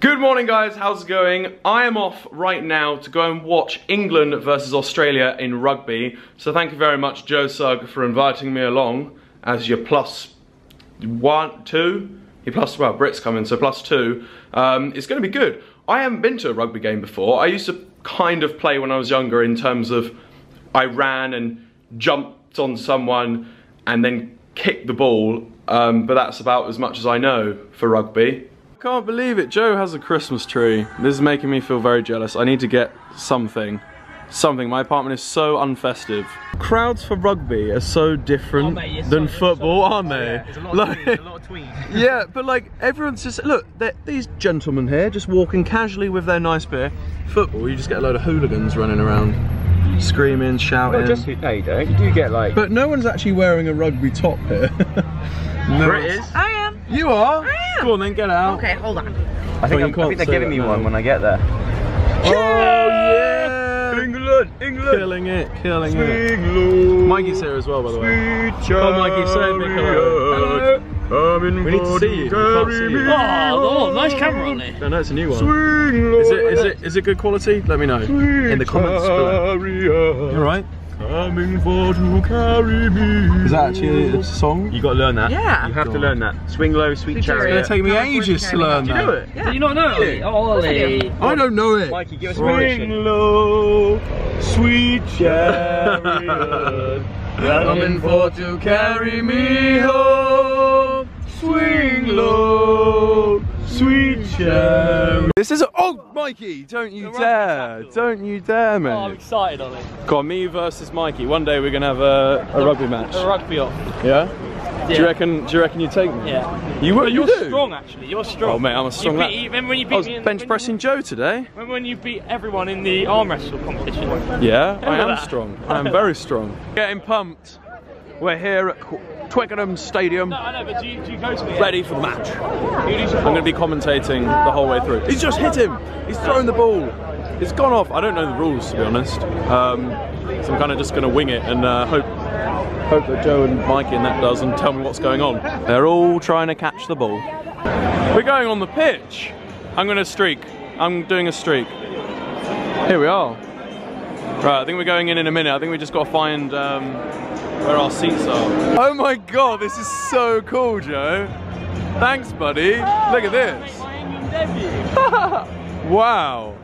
Good morning guys, how's it going? I am off right now to go and watch England versus Australia in rugby. So thank you very much Joe Sugg for inviting me along as your +2. Well, Britt's coming, so +2. It's gonna be good. I haven't been to a rugby game before. I used to kind of play when I was younger in terms of I ran and jumped on someone and then kicked the ball, but that's about as much as I know for rugby. I can't believe it, Joe has a Christmas tree. This is making me feel very jealous. I need to get something. Something, my apartment is so unfestive. Crowds for rugby are so different than football, aren't they? There's a lot of tweens. Yeah, but like everyone's just, look, these gentlemen here just walking casually with their nice beer. Football, you just get a load of hooligans running around, screaming, shouting. Not just you do get like... But no one's actually wearing a rugby top here. No, it is. I am. You are? I am. Go on then, get out. Okay, hold on. I think they're giving me one when I get there. Oh yeah! England! England! Killing it, killing it. Mikey's here as well, by the way. Come on, Mikey, say me hello. We need to see you. We can't see you. Oh, nice camera on it. No, it's a new one. Is it good quality? Let me know in the comments below. You alright? Coming for to carry me. Is that actually a song? You got to learn that. Yeah. You have to learn that. Swing low, sweet chariot. It's going to take me ages to learn that. Do you know it? Yeah. Do you not know it? Ollie. I don't know it. Mikey, give us a swing low, sweet chariot. Coming for to carry me home. Swing low, sweet chariot. This is a... Oh, Mikey, don't you dare. Don't you dare, man. Oh, I'm excited on it. Go on, me versus Mikey. One day we're going to have a rugby match. A rugby off. Yeah? Yeah. Do you reckon you take me? Yeah. You would, you're strong, actually. You're strong. Oh, mate, I'm a strong lad. Remember when you beat me bench pressing Joe today? Remember when you beat everyone in the arm wrestle competition? Yeah, I am strong. I am very strong. Getting pumped. We're here at Twickenham Stadium. No, I know, but do you go to me? Ready for the match. I'm going to be commentating the whole way through. He's just hit him. He's thrown the ball. It's gone off. I don't know the rules, to be honest. So I'm kind of just going to wing it and hope that Joe and Mikey and that does and tell me what's going on. They're all trying to catch the ball. We're going on the pitch. I'm going to streak. I'm doing a streak. Here we are. Right, I think we're going in a minute. I think we just got to find... where our seats are. Oh my god, this is so cool, Joe. Thanks, buddy. Oh, look at this. My England debut. Wow.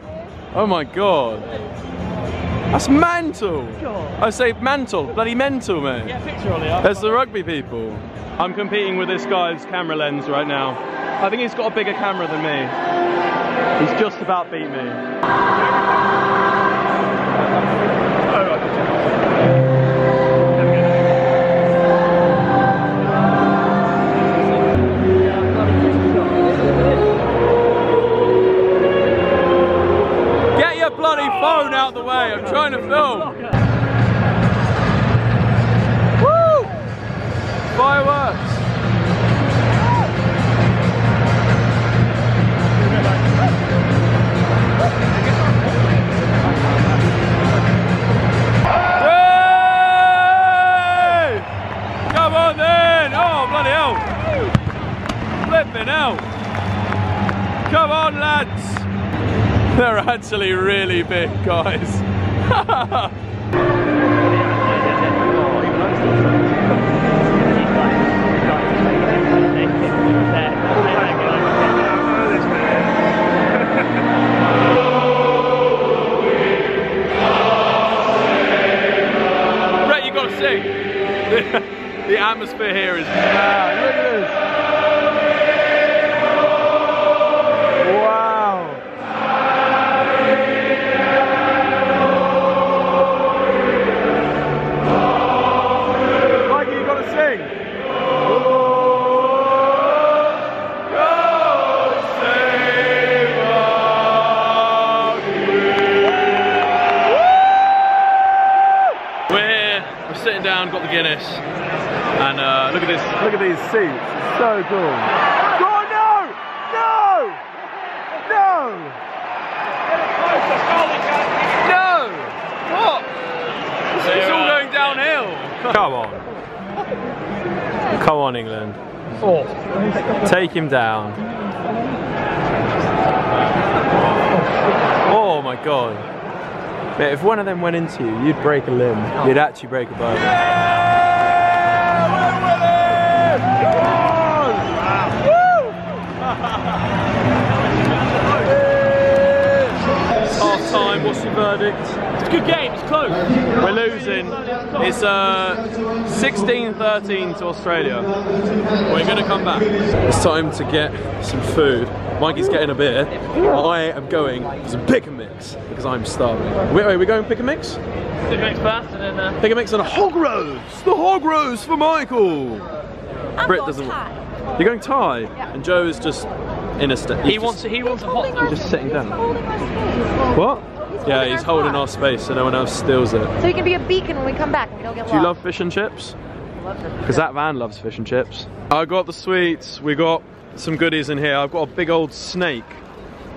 Oh my god. That's mantle. God. I say mantle, bloody mental, mate. Get a picture on it. There's the rugby people. I'm competing with this guy's camera lens right now. I think he's got a bigger camera than me. He's just about beat me. Out the way, I'm trying to film. Woo! Fireworks. Hey! Come on then! Oh, bloody hell! Flipping hell! Come on, lads! They're actually really big, guys. Brett, you got to sing. The atmosphere here is mad. Look at this. Got the Guinness and look at this, look at these seats, it's so cool. Oh no! No! No! No! What? It's all going downhill. Come on. Come on England. Oh. Take him down. my God. But if one of them went into you, you'd break a limb. Oh. You'd actually break a bone. Yeah! Woo! Half time, what's your verdict? It's a good game, it's close. We're losing. It's 16-13 to Australia. We're gonna come back. It's time to get some food. Mikey's getting a beer. I am going for some pick and mix because I'm starving. Wait, we going pick and mix? Pick and mix first and then pick and mix and a hog roast! The hog roast for Michael! Britt doesn't want. You're going Thai? Yeah. And Joe is just in a state. He wants a hot. You're just sitting down. What? Yeah, he's holding our space so no one else steals it. So he can be a beacon when we come back and we don't get lost. Do you love fish and chips? I love fish. Because that van loves fish and chips. I got the sweets, we got some goodies in here. I've got a big old snake.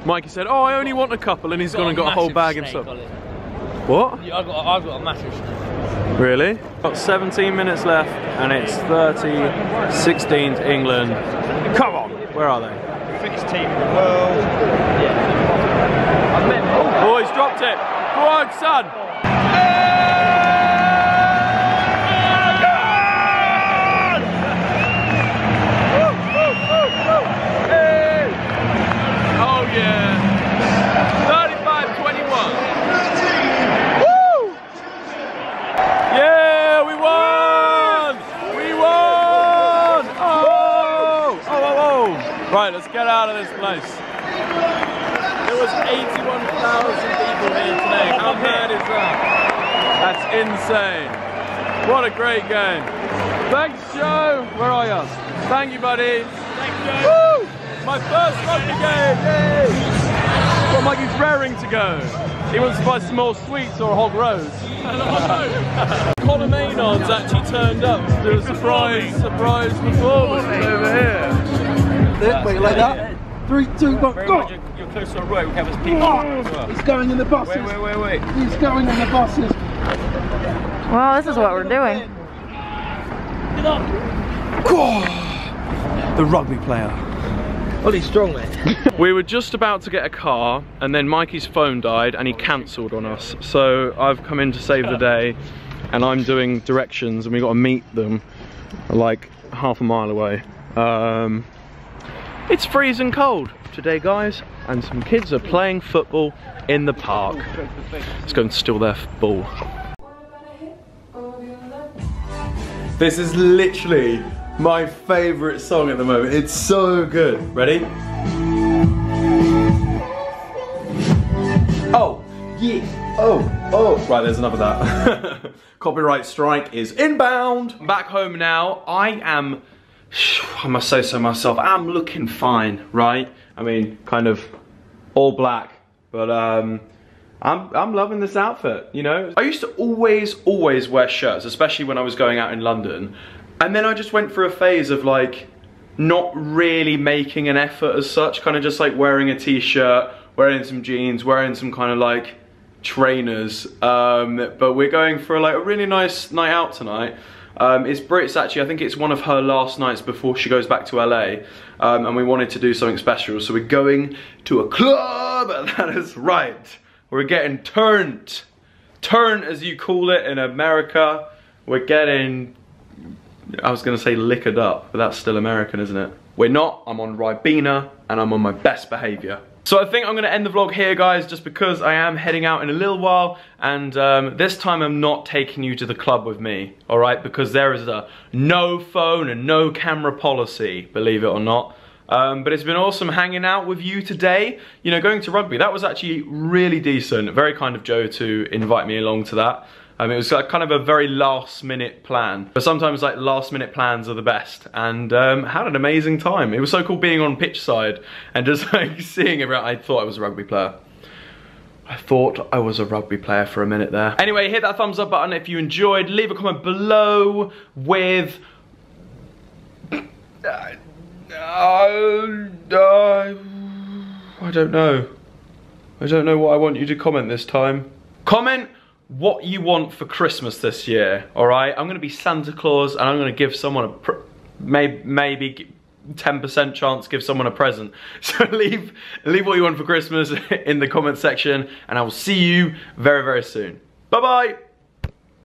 Mikey said, oh, I only want a couple, and he's gone and got a whole bag himself. What? Yeah, I've got a massive snake. Really? Got 17 minutes left and it's 30-16 to England. Come on! Where are they? Fittest team in the world. Yeah. Oh, he's dropped it. Go on, son. Oh, yeah. 35-21. Woo! Yeah, we won. We won. Oh, oh, oh, oh. Right, let's get out of this place. There was 81,000 people here today. How mad is that? That's insane. What a great game. Thanks, Joe. Where are you? Thank you, buddy. Thanks, Joe. Woo! My first rugby game. Yay! Well, Mikey's raring to go. He wants to buy some more sweets or a hog roast. Conor Maynard's actually turned up to do a surprise performance over here. Wait, like that? 3, 2, 1, go! You're close to a road, we have his people. Oh, he's going in the buses. Wait. He's going in the buses. Well, this is what we're doing. Get up! The rugby player. Well, he's strong, man. We were just about to get a car, and then Mikey's phone died, and he cancelled on us. So I've come in to save the day, and I'm doing directions, and we got to meet them, like half a mile away. It's freezing cold today, guys, and some kids are playing football in the park. Let's go and steal their ball. This is literally my favourite song at the moment. It's so good. Ready? Oh, yeah. Oh, oh. Right, there's enough of that. Copyright strike is inbound. I'm back home now. I must say so myself, I'm looking fine, right? I mean, kind of all black, but I'm loving this outfit, you know? I used to always wear shirts, especially when I was going out in London, and then I just went through a phase of like, not really making an effort as such, kind of just like wearing a t-shirt, wearing some jeans, wearing some kind of like, trainers, but we're going for like a really nice night out tonight. It's Britt's actually, I think it's one of her last nights before she goes back to LA, and we wanted to do something special, so we're going to a club, that is right. We're getting turned as you call it in America. We're getting, I was gonna say liquored up, but that's still American, isn't it? We're not, I'm on Ribena, and I'm on my best behavior. So I think I'm gonna end the vlog here, guys, just because I am heading out in a little while, and this time I'm not taking you to the club with me, all right? Because there is a no phone and no camera policy, believe it or not. But it's been awesome hanging out with you today. You know, going to rugby, that was actually really decent. Very kind of Joe to invite me along to that. It was like kind of a very last minute plan. But sometimes like last minute plans are the best. And had an amazing time. It was so cool being on pitch side and just like seeing everyone. I thought I was a rugby player. I thought I was a rugby player for a minute there. Anyway, hit that thumbs up button if you enjoyed. Leave a comment below with... I don't know. I don't know what I want you to comment this time. Comment what you want for Christmas this year, all right? I'm gonna be Santa Claus and I'm gonna give someone a maybe 10% chance give someone a present. So leave what you want for Christmas in the comment section, and I will see you very, very soon. Bye-bye.